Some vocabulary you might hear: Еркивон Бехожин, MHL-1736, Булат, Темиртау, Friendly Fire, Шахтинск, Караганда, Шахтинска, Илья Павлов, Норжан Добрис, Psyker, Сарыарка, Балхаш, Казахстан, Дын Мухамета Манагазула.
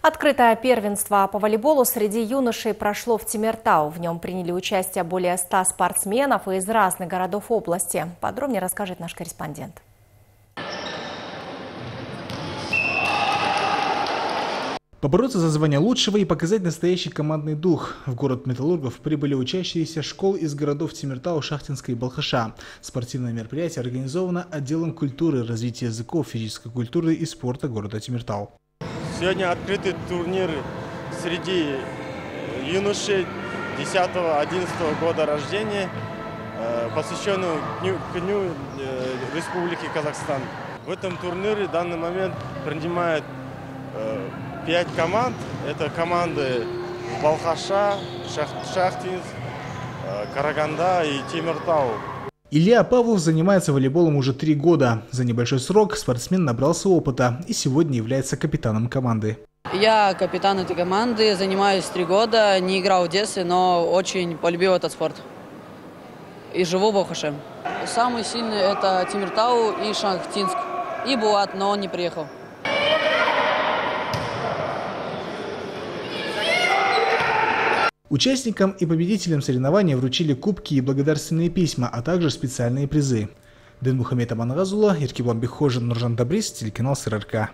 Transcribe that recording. Открытое первенство по волейболу среди юношей прошло в Темиртау. В нем приняли участие более 100 спортсменов из разных городов области. Подробнее расскажет наш корреспондент. Побороться за звание лучшего и показать настоящий командный дух. В город металлургов прибыли учащиеся школ из городов Темиртау, Шахтинска и Балхаша. Спортивное мероприятие организовано отделом культуры, развития языков, физической культуры и спорта города Темиртау. Сегодня открыты турниры среди юношей 10-11 года рождения, посвященные Дню Республики Казахстан. В этом турнире в данный момент принимают 5 команд. Это команды Балхаша, Шахтинск, Караганда и Темиртау. Илья Павлов занимается волейболом уже 3 года. За небольшой срок спортсмен набрался опыта и сегодня является капитаном команды. Я капитан этой команды, занимаюсь 3 года, не играл в детстве, но очень полюбил этот спорт. И живу в Балхаше. Самый сильный это Темиртау и Шахтинск. И Булат, но он не приехал. Участникам и победителям соревнования вручили кубки и благодарственные письма, а также специальные призы. Дын Мухамета Манагазула, Еркивон Бехожин, Норжан Добрис, телеканал Сарыарка.